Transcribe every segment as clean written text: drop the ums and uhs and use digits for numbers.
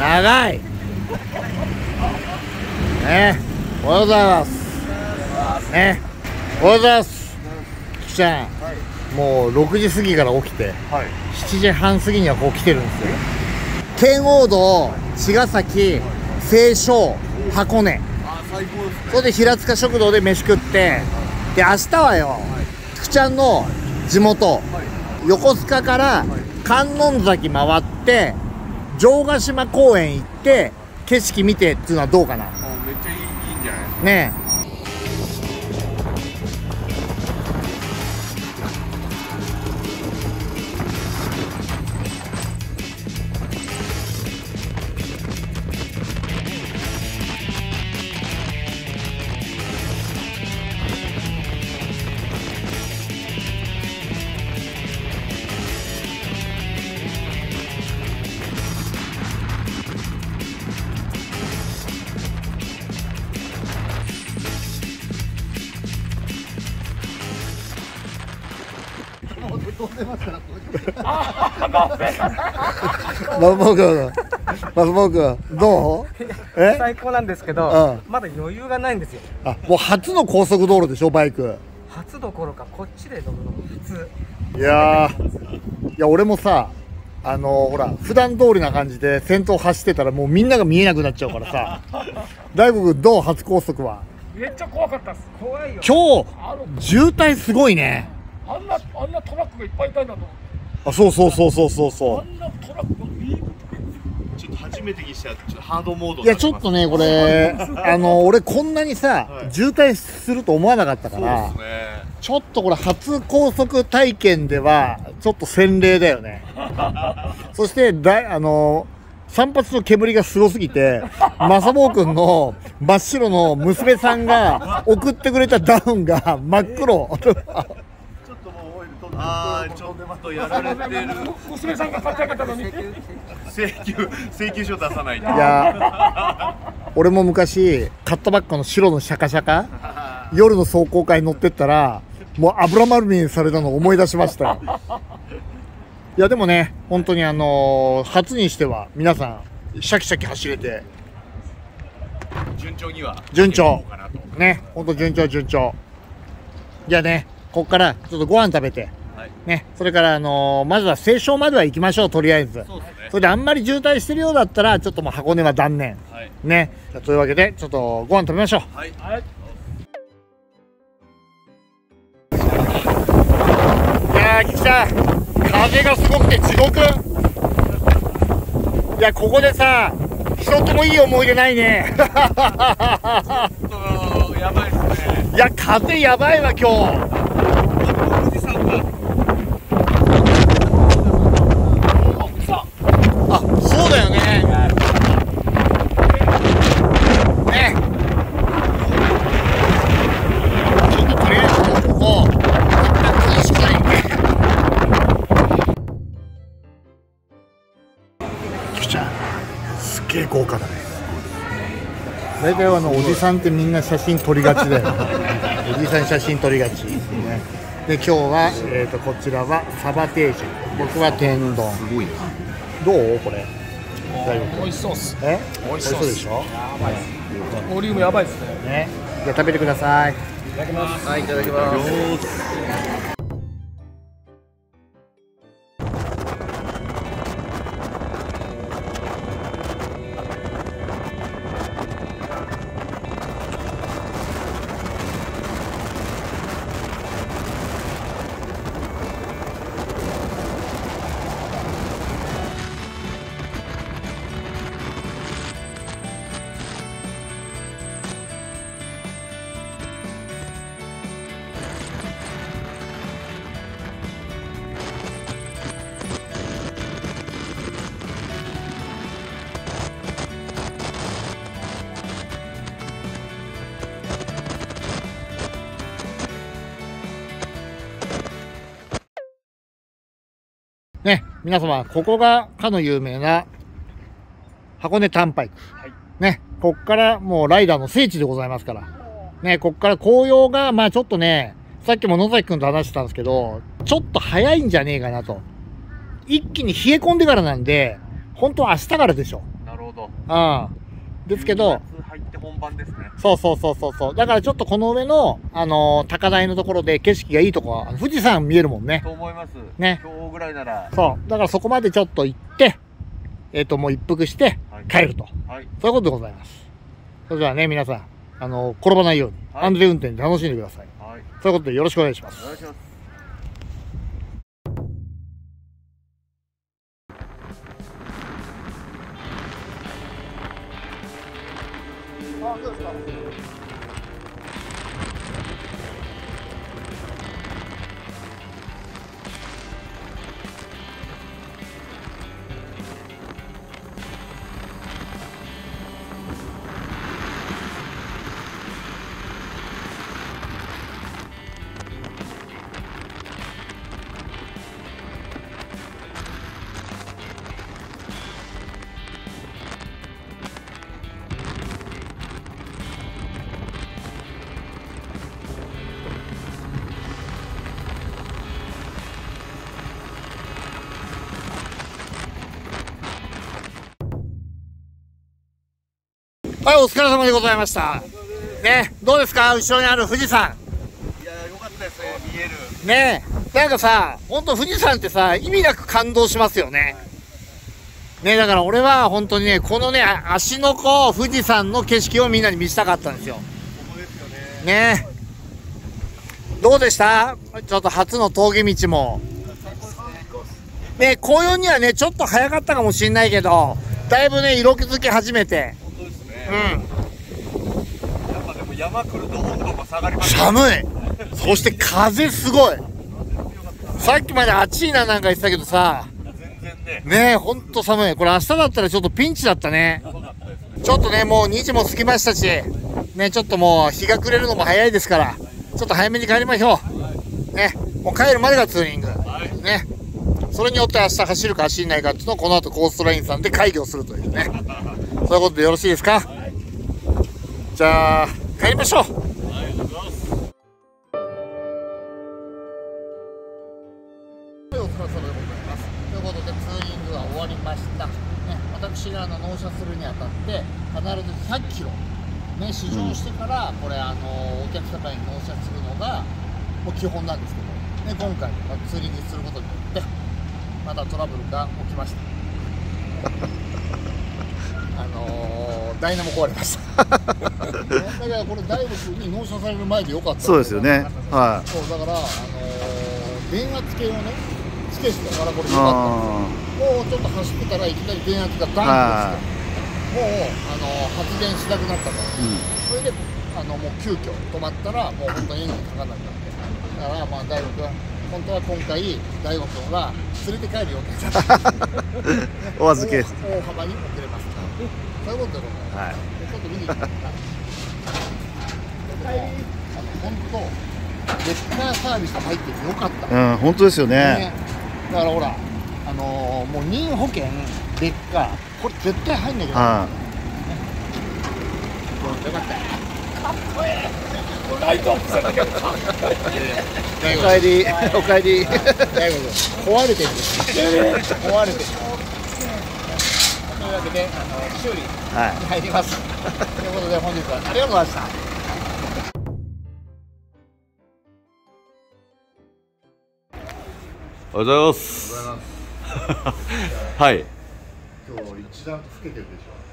長いねえ、おはようございますね、おはようございます。菊ちゃん、もう6時過ぎから起きて7時半過ぎにはこう来てるんですよ。圏央道、茅ヶ崎、西湘、箱根、それで平塚食堂で飯食って、で明日はよ、菊ちゃんの地元横須賀から観音崎回って城ヶ島公園行って景色見てっていうのはどうかな。めっちゃいいんじゃないねえ。マスボクどう？最高なんですけど、まだ余裕がないんですよ。あ、もう初の高速道路でしょ、バイク。初どころかこっちで乗るのも初。いや俺もさ、ほら普段通りな感じで先頭走ってたらもうみんなが見えなくなっちゃうからさ。大悟君どう、初高速は？めっちゃ怖かったっす。怖いよ。今日渋滞すごいね。あんなトラックがいっぱいいたんだと思って。あ、そう。あんなトラックちょっと初めてにしてはちょっとハードモード。いやちょっとねこれ俺こんなにさ、はい、渋滞すると思わなかったから。そうですね、ちょっとこれ初高速体験ではちょっと洗礼だよね。そして散髪の煙がすごすぎて、マサボー君の真っ白の娘さんが送ってくれたダウンが真っ黒。ああ、ちょっとやられてる。娘さんが買ってあげたのに請求書出さないと。いや俺も昔買ったばっかの白のシャカシャカ夜の壮行会に乗ってったらもう油まみれされたのを思い出しました。いやでもね、本当に初にしては皆さんシャキシャキ走れて順調ね、本当順調。じゃあね、ここからちょっとご飯食べて、はい、ね、それからまずは西湘までは行きましょう、とりあえず。 そうですね。それであんまり渋滞してるようだったらちょっともう箱根は断念、はい、ね。というわけでちょっとご飯食べましょう。はい、いやー、菊さん、風がすごくて地獄。いや、ここでさ、人ともいい思い出ないね。ちょっとやばいですね。いや風やばいわ今日。あ、そうだよね。ね。ちょっととりあえずここ、一旦停止したいね。きくちゃん、すっげえ豪華だね。大体おじさんってみんな写真撮りがちだよ。おじさん写真撮りがち。ね、で今日はこちらはサバ定食、僕は天丼。すごいな。どうこれ？美味しそうっす。美味しそうでしょ。ボリュームやばいっすね。じゃ食べてください。いただきます。はい、いただきます。ね、皆様、ここがかの有名な箱根短パイク。はい、ね、こっからもうライダーの聖地でございますから。ね、こっから紅葉が、まあちょっとね、さっきも野崎くんと話してたんですけど、ちょっと早いんじゃねえかなと。一気に冷え込んでからなんで、本当は明日からでしょ。なるほど。ですけど、そうそうそうそう、だからちょっとこの上の、高台のところで景色がいいとこは、富士山見えるもんね。と思います。ね。今日ぐらいなら。そう。だからそこまでちょっと行って、もう一服して帰ると。はい。そういうことでございます。それではね、皆さん、転ばないように、安全運転で楽しんでください。はい。そういうことでよろしくお願いします。お願いします。はい、お疲れ様でございました。ね、どうですか、後ろにある富士山。いや、良かったですね、見える。ね、なんかさ、本当富士山ってさ、意味なく感動しますよね。ね、だから俺は本当にね、このね、芦ノ湖富士山の景色をみんなに見せたかったんですよ。ここですよね。ね。どうでした？ちょっと初の峠道も。ね、紅葉にはね、ちょっと早かったかもしれないけど、だいぶね、色気づき始めて。うん、やっぱでも山来ると温度が下がりますね。寒い。そして風すごい。さっきまで暑いななんか言ってたけどさ、全然ねえ、ほんと寒い。これ明日だったらちょっとピンチだったね。ちょっとね、もう2時も過ぎましたしね、ちょっともう日が暮れるのも早いですから、ちょっと早めに帰りましょうね。もう帰るまでがツーリングね。それによって明日走るか走んないかっていうのをこの後コーストラインさんで開業するというね。そういうことでよろしいですか。じゃあ帰りましょう。お疲れ様でございます。ということでツーリングは終わりました。ね、私が納車するにあたって必ず100キロね、試乗してからこれお客様に納車するのがもう基本なんですけど、ね、今回ツーリングすることによってまたトラブルが起きました。ダイナモ壊れました。だからこれダイブ君に納車される前でよかった。そうですよね。はい。そうだから電圧計をねつけしてからこれよかった。もうちょっと走ってたらいきなり電圧がダンとして、もう発電しなくなったから。それでもう急遽止まったらもう本当にエンジンかからなくなって。だからまあダイブ君本当は今回ダイブ君が連れて帰る予定だった。お預け。大幅に遅れました。そういうことだろうね。はい。ちょっと見に行ってみた。本当レッカーサービスが入っててよかった。うん、本当ですよね。だからほら、もう任意保険レッカー、これ絶対入んないけど。うん。よかった。かっこいい。ライトアップされたけど。おかえり、おかえり。壊れてる。壊れてる。というわけで修理に入ります、はい、ということで本日はありがとうございました。おはようございます。はい、今日一段と老けてる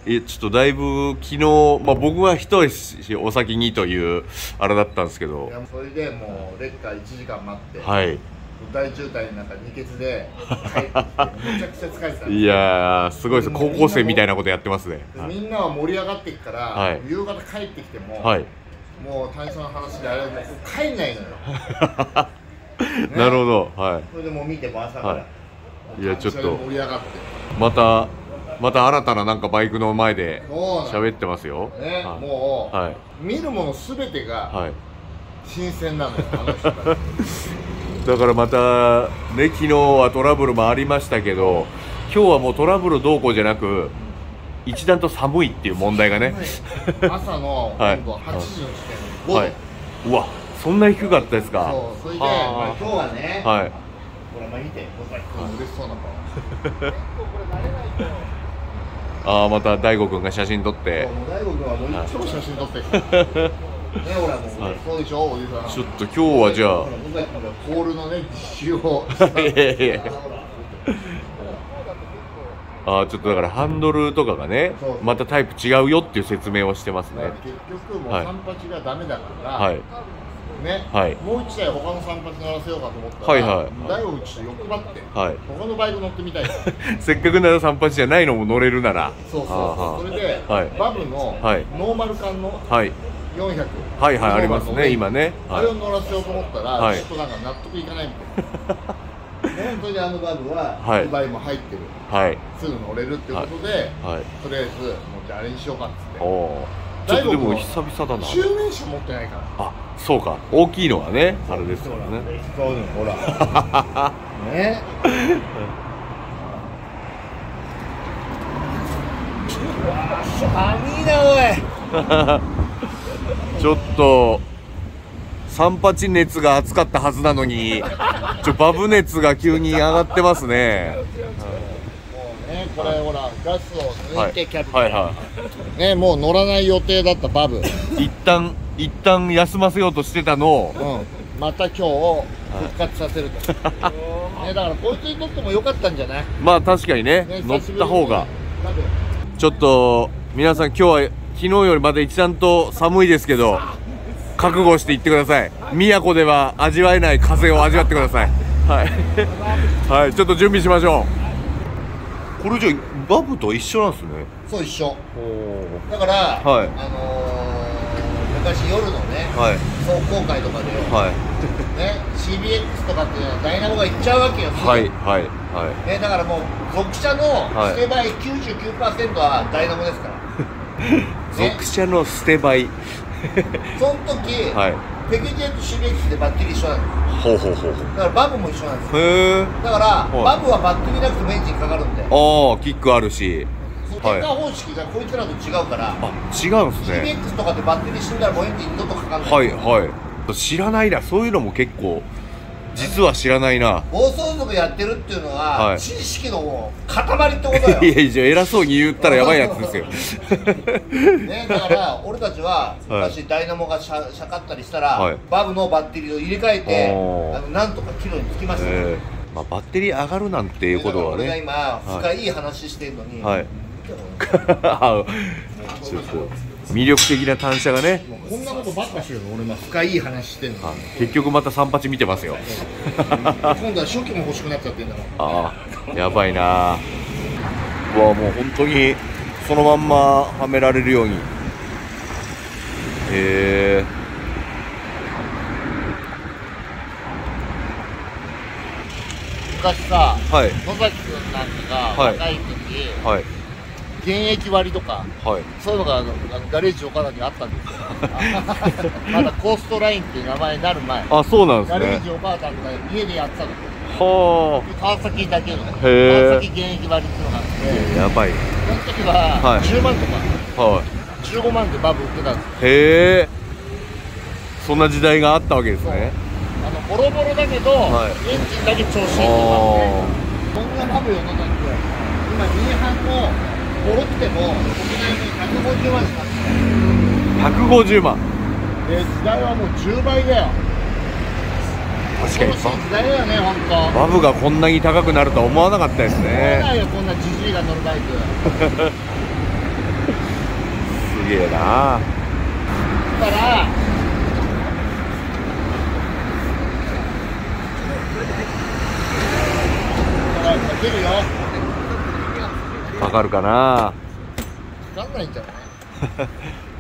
でしょ。ちょっとだいぶ昨日、まあ、僕は一足お先にというあれだったんですけど、それでもうレッカー1時間待って、はい、大渋滞の中、二欠で帰ってきて、めちゃくちゃ疲れてたんです。いやー、すごいです。高校生みたいなことやってますね。みんなは盛り上がっていくから、はい、夕方帰ってきても、はい、もう単車の話であれはもう帰んないのよ。ね、なるほど、はい。それでもう見ても朝から、はい、いやちょっと盛り上がって、また新たななんかバイクの前で喋ってますよ。ね、はい、もう、はい、見るものすべてが新鮮なのよ。あの人たち。だからまたね、昨日はトラブルもありましたけど、今日はもうトラブルどうこうじゃなく、一段と寒いっていう問題がね、朝の温度は8時の時点で5度、はい、うわ、そんな低かったですか。そう、それで、まあ、今日はね、はい、これ、まあ、見て、これ、嬉しそうな顔、結構これ、慣れないと。ああ、また大悟くんが写真撮って。大悟くんはもう一丁写真撮って。ね、ほら、もう、そうでしょ、おじさん。ちょっと今日はじゃあ。ホールのね、実習を。いやいや。ああ、ちょっとだからハンドルとかがね、またタイプ違うよっていう説明をしてますね。結局もう三八がダメだから。はい。ね、はい、もう一台他の三八乗らせようかと思ったら大悟ちょっと欲張って他のバイク乗ってみたいせっかくなら三八じゃないのも乗れるならそうそう、それでバブのノーマル缶の400はいはいありますね今ね、あれを乗らせようと思ったらちょっとなんか納得いかないみたいなね、それであのバブは2倍も入ってるすぐ乗れるってことでとりあえずもうじゃああれにしようかっつって。ちょっとでも久々だな。中面車持ってないから。あ、そうか。大きいのはね、あれですからね。そうです。ほら。ね。うわ、寒いなおい。ちょっと38熱が暑かったはずなのに、バブ熱が急に上がってますね。これほらガスを抜いてキャビンね、もう乗らない予定だったバブ一旦休ませようとしてたのを、うん、また今日復活させると、はいね、だからこいつにとっても良かったんじゃない。まあ確かにね、乗った方が。ちょっと皆さん今日は昨日よりまだ一段と寒いですけど覚悟して行ってください。宮古では味わえない風を味わってください。はい、はい、ちょっと準備しましょう。これじゃバブと一緒なんですね。そう一緒。だから、はい、昔夜のね、はい、壮行会とかで、はい、ね、CBX とかっていうのはダイナモが行っちゃうわけよ。はいはいはい。ね、だからもう属車の捨て倍 99% はダイナモですから。ね、属車の捨て倍。その時、はい、ペグジェと CBX でバッテリー一緒なんです。ほうほうほう。だからバブも一緒なんですよ。へー。だからバブはバッテリーなくてもエンジンかかるんで。ああ、キックあるし。テーカー方式がこいつらと違うから。あ、違うんですね。CBX とかでバッテリー死んだらもうエンジン二度とかかんない。はいはい。知らないな、そういうのも結構実は知らないな。暴走族やってるっていうのは知識の塊ってことよ。いやいや、偉そうに言ったらやばいやつですよ。ね、だから俺たちは昔ダイナモがしゃかったりしたらバブのバッテリーを入れ替えてなんとかキロにつきました。まあバッテリー上がるなんていうことはね。俺が今深い話してるのに。はい。魅力的な単車がね。こんなことばっかしてるの、俺も深い話してんの。結局また38見てますよ。今度は初期も欲しくなっちゃってんだから。ああ、やばいなあ。うわ、もう本当にそのまんまはめられるように。へえ。昔さ、はい、野崎君なんかが若い時、はい、現役割とか、そういうのがガレージ岡田にあったんですよ。まだコーストラインっていう名前になる前。あ、そうなんですね。ガレージ岡田とか家でやってたんですよ。はあ。川崎だけのね。川崎現役割っていうのがあって。やばい。その時は10万とか、はい、15万でバブ売ってたんですよ。へえ。そんな時代があったわけですね。ボロボロだけど、エンジンだけ調子いいっていうのがあって。そんなバブよね、だって。今ミーハンのボロくても国内に150万しかあって150万で、時代はもう10倍だよ。確かに時代だよね、本当。バブがこんなに高くなるとは思わなかったですね。思わないよ、こんなジジイが乗るバイク。すげえな。だから出るよ。わかるかな。わかんないんじゃない。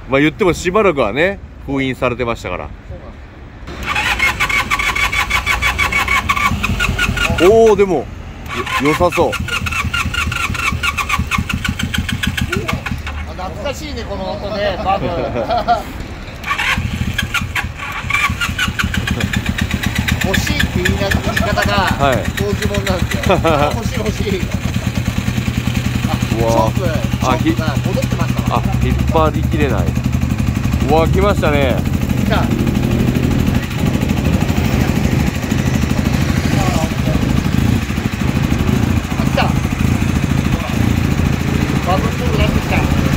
まあ言ってもしばらくはね封印されてましたから。おお、でも良さそう。懐かしいね、この音ね、バブ。欲しいって言いな方が高級もんなんですよ。欲しい欲しい。あ、引っ張りきれない。うわ、来ましたね。来た。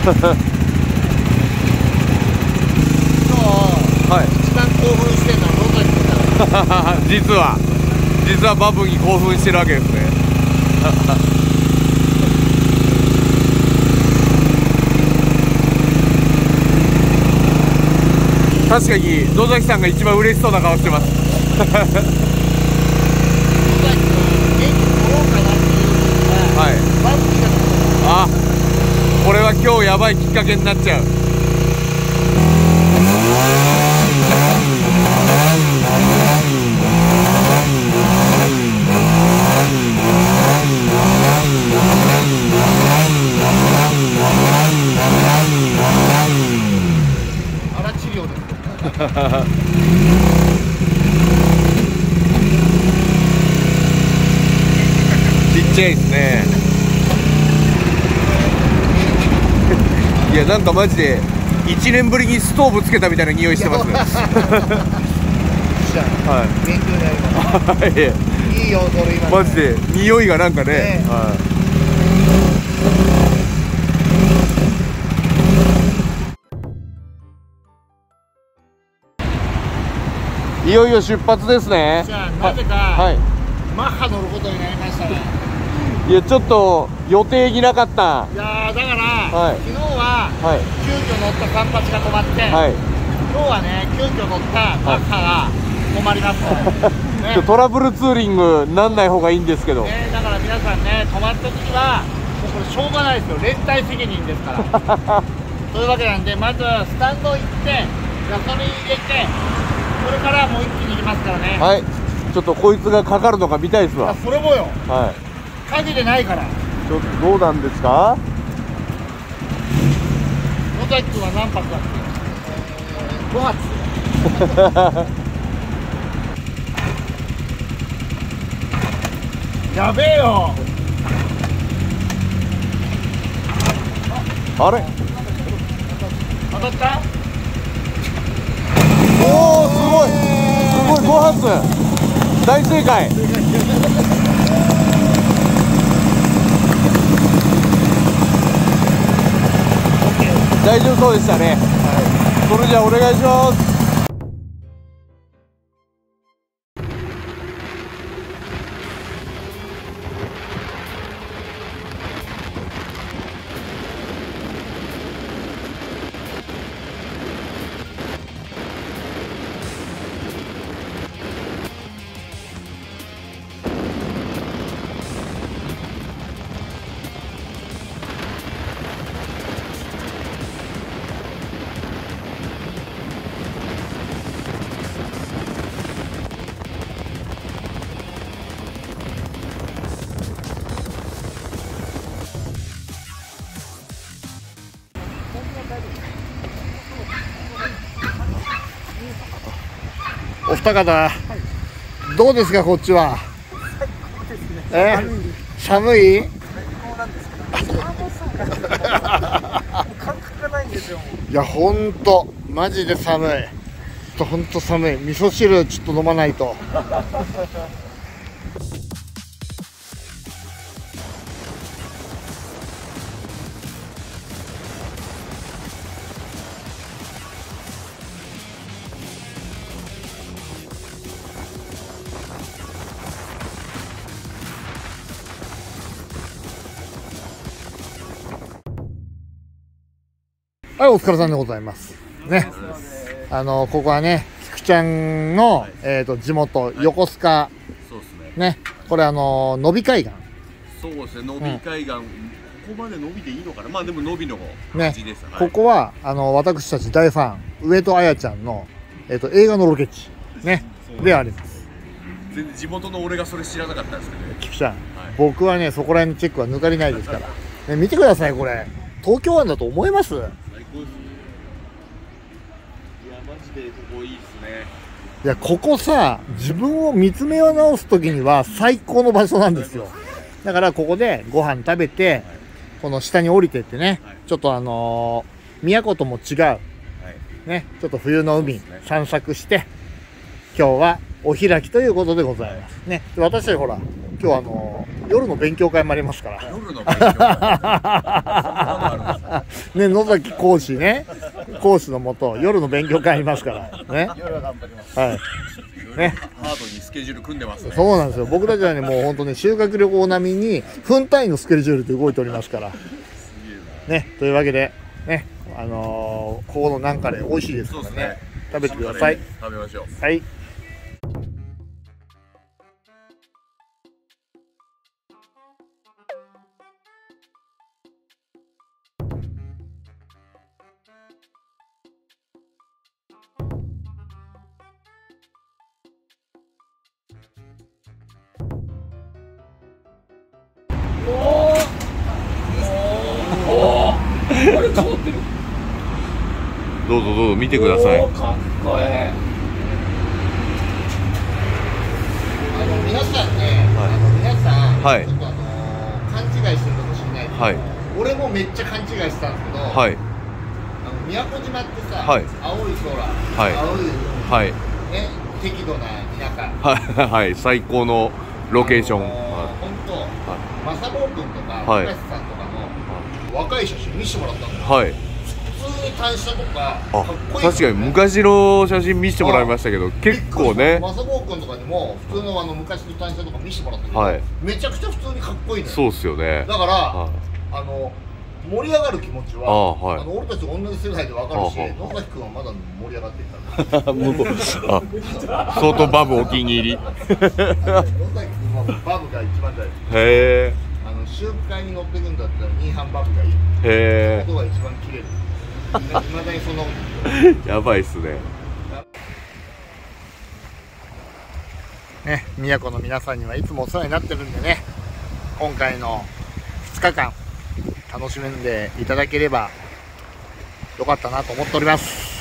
はい、一番興奮してるのはどんな人だろう。実はバブに興奮してるわけですね。確かに野崎さんが一番嬉しそうな顔してます。野崎さん元気取ろうかなっていうのが、はい、バブになってます。あ、これは今日やばいきっかけになっちゃう。ですね。いや、なんかマジで1年ぶりにストーブつけたみたいな匂いしてますね。はい。勉強になります。いいよ、これ今。マジで匂いがなんかね。はい。いよいよ出発ですね。じゃあ、なぜか、はい、マッハ乗ることになりましたね。いや、ちょっと予定になかった。いやー、だから、はい、昨日は、はい、急遽乗ったカンパチが止まって、はい、今日はね、急遽乗ったマッハが止まります、はい、ね、トラブルツーリングなんない方がいいんですけど、ね、だから皆さんね、止まった時はもうこれしょうがないですよ、連帯責任ですから。というわけなんで、まずはスタンド行ってガソリン入れて、これからもう一気に行きますからね。はい、ちょっとこいつがかかるのか見たいですわ。あ、それもよ、はい、かけてないから。ちょっとどうなんですか。野崎君は何泊だっけ。5発。やべえよ。あれ。当たった。おお、すごい、5発。大正解。大丈夫そうでしたね。はい、それじゃあお願いします。お二方、はい、どうですか、こっちは。最高ですね。寒い。最高なんですけど。感覚がないんですよ。いや、本当、マジで寒い。本当寒い。味噌汁ちょっと飲まないと。はい、お疲れさんでございます。ね、ここはね、菊ちゃんの、地元、横須賀。ね、これ、野比海岸。そうですね、野比海岸、ここまで野比でいいのかな、まあ、でも野比の感じです。ここは、私たち大ファン、上戸彩ちゃんの、映画のロケ地。ね、であります。全然地元の俺がそれ知らなかったんですけどね。菊ちゃん、僕はね、そこら辺のチェックは抜かりないですから。見てください、これ、東京湾だと思います。いや、マジでここいいっすね。いや、ここさ、自分を見つめ直す時には最高の場所なんですよ。だからここでご飯食べて、はい、この下に降りてってね、はい、ちょっと宮古とも違う、はい、ね、ちょっと冬の海、ね、散策して今日はお開きということでございますね。私たちほら今日夜の勉強会もありますから。夜の勉強会。ね、野崎講師ね、講師のもと夜の勉強会ありますからね。夜は頑張ります。はいね、ハードにスケジュール組んでますね。そうなんですよ。僕たちはね、もう本当に修学旅行並みに分単位のスケジュールで動いておりますからね。というわけでね、ここのなんかで美味しいですからね。食べてください。食べましょう。はい。どうぞどうぞ見てください。かっこいい。皆さんね、皆さんちょっと勘違いしてるかもしれないけど、俺もめっちゃ勘違いしてたんですけど、宮古島ってさ、青い空、青い海、ね、適度な田舎、はい、最高のロケーション。本当、マサボー君とか高橋さんとかの若い写真見せてもらったんだよ。はい。確かに昔の写真見せてもらいましたけど、結構ね、マサボー君とかにも普通の昔の単車とか見せてもらったけど、めちゃくちゃ普通にかっこいいね。そうっすよね。だから盛り上がる気持ちは俺たち同じ世代で分かるし、野崎君はまだ盛り上がっていたから相当バブお気に入り。野崎君はバブが一番大好き。へえ。修復会に乗ってくんだったらニーハンバブがいい。へえ。音が一番綺麗です。未だにそんなことやばいっすね。ね、宮古の皆さんにはいつもお世話になってるんでね、今回の2日間楽しんでいただければよかったなと思っております。